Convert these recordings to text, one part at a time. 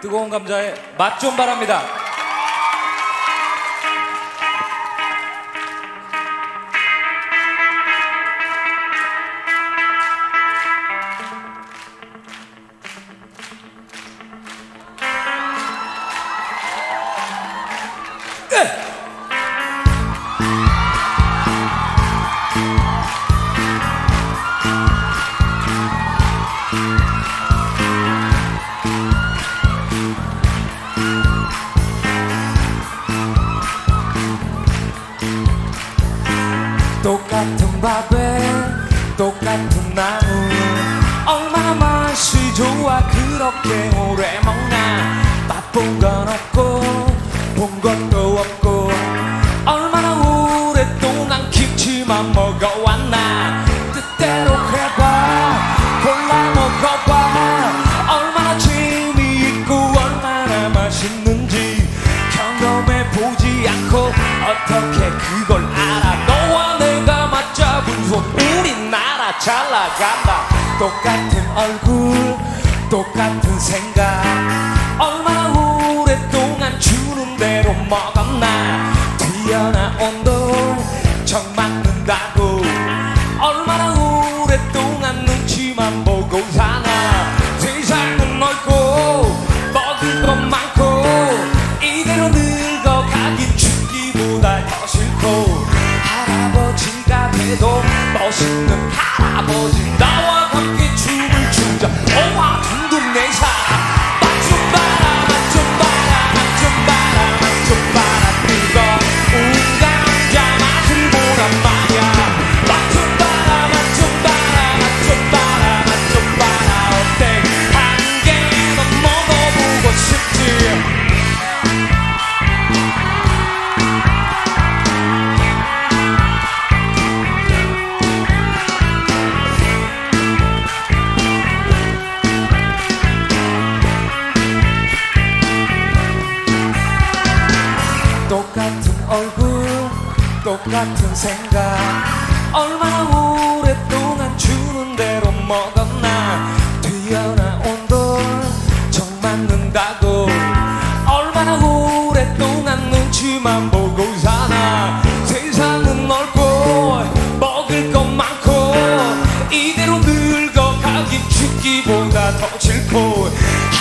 뜨거운 감자의 맛 좀 바랍니다. 똑같은 밥에 똑같은 나물 얼마나 맛이 좋아 그렇게 오래 먹나. 맛본 건 없고 본 것도 없고 얼마나 오랫동안 김치만 먹어왔나. 뜻대로 해봐 골라 먹어봐 얼마나 재미있고 얼마나 맛있는지 경험해보지 않고 어떻게 그걸 알아. 우리나라 잘 나간다. 똑같은 얼굴 똑같은 생각 얼마나 오랫동안 주는 대로 먹었나. 뛰어난 온도 정 맞는다고 얼마나 오랫동안 눈치만 보고 사나. 세상은 넓고 먹을 것 많고 이대로 늙어가긴 죽기보다 더 싫고 할아버지가 돼도 멋있는 할아버지 나와 함께 춤을 추자. 오와 둥근 내 사랑 맛 좀 봐라 맛 좀 봐라 맛 좀 봐라 맛 좀 봐라 뜨거운 감자 맛을 보란 말이야. 맛 좀 봐라 맛 좀 봐라 맛 좀 봐라 맛 좀 봐라 어때 한 개만 먹어보고 싶지. 똑같은 얼굴 똑같은 생각 얼마나 오랫동안 주는 대로 먹었나. 뛰어난 온도 정 맞는다고 얼마나 오랫동안 눈치만 보고 사나. 세상은 넓고 먹을 것 많고 이대로 늙어가기 죽기보다 더 싫고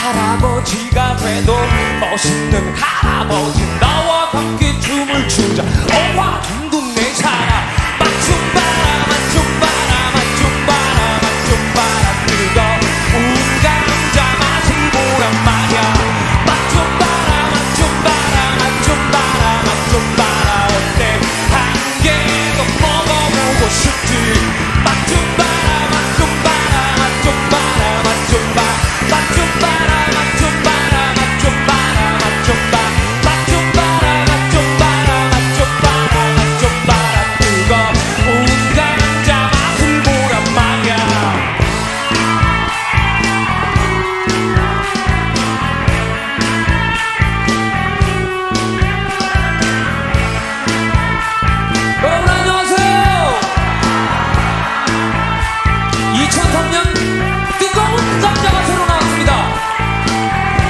할아버지가 돼도 멋있는 할아버지 나와 함께 춤을 추자. 오와 둥근 내 사랑 맛 좀 봐라 맛 좀 봐라 맛 좀 봐라 맛 좀 봐라 뜨거운 감자 맛을 보란 말이야. 맛 좀 봐라 맛 좀 봐라 맛 좀 봐라 맛 좀 봐라 어때 한 개 더 먹어보고 싶지. 맛 좀 봐라 맛 좀 봐라 맛 좀 봐라 맛 좀 봐라 맛 좀 봐라 맛 좀 봐라 맛 좀 봐라 맛 좀 봐라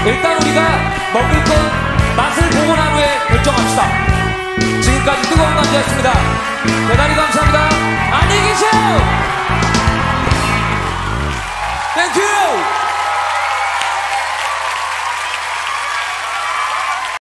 일단 우리가 먹을 것 맛을 보고 난 후에 결정합시다. 지금까지 뜨거운 감자였습니다. 대단히 감사합니다. 안녕히 계세요. 땡큐.